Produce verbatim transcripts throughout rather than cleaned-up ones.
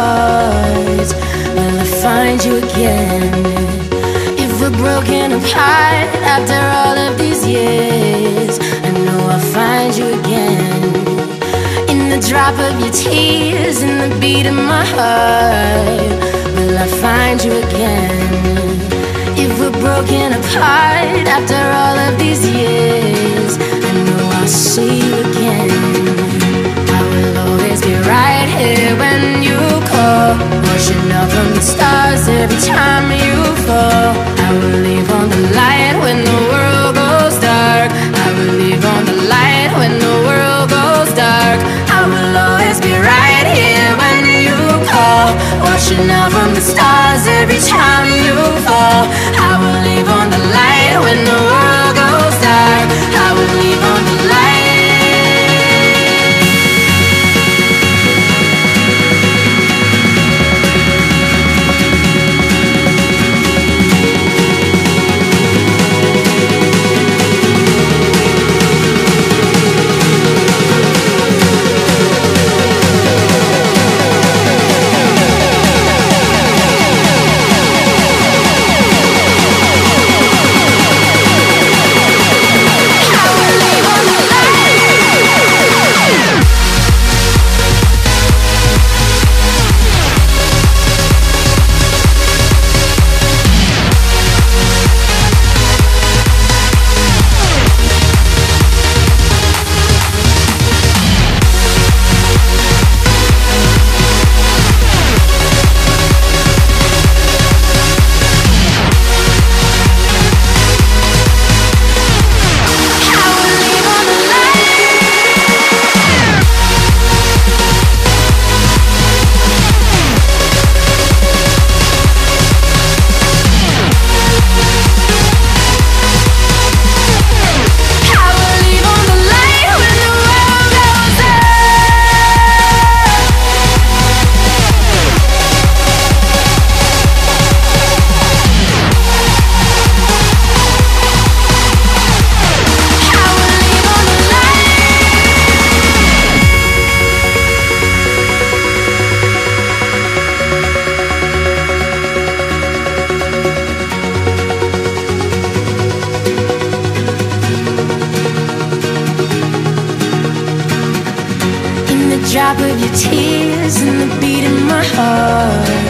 heart, will I find you again? If we're broken apart after all of these years, I know I'll find you again. In the drop of your tears, in the beat of my heart, will I find you again? If we're broken apart after all of these years, I know I'll see you again. Be right here when you call, watching out from the stars every time you fall. I will leave on the light when the world goes dark. I will leave on the light when the world goes dark. I will always be right here when you call, watching out from the stars every time you fall. I will leave on the light when the world goes dark. I will leave on the light.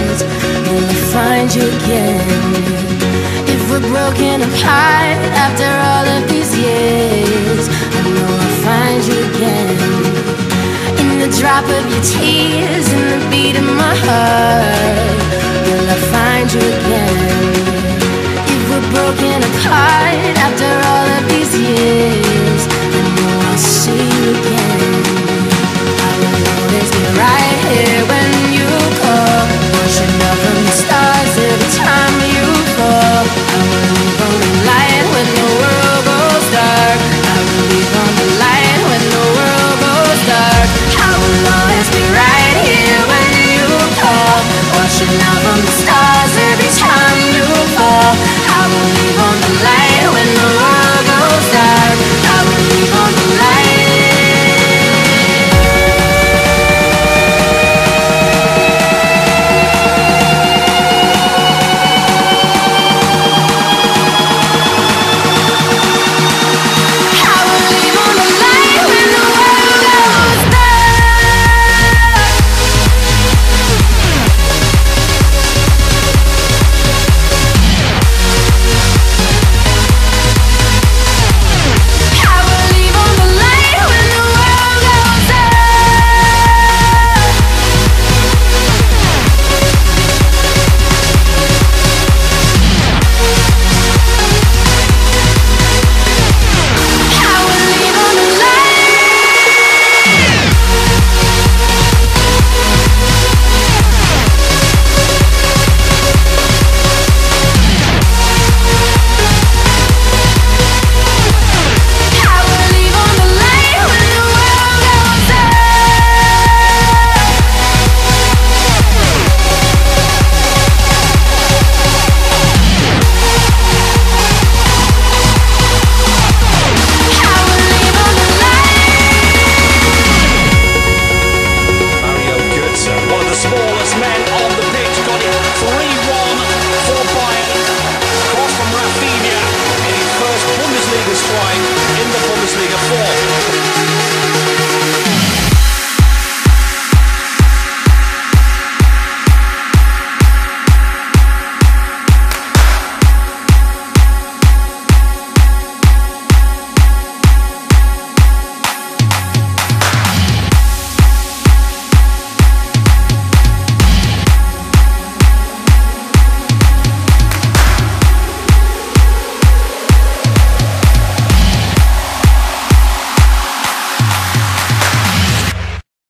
Will I find you again? If we're broken apart after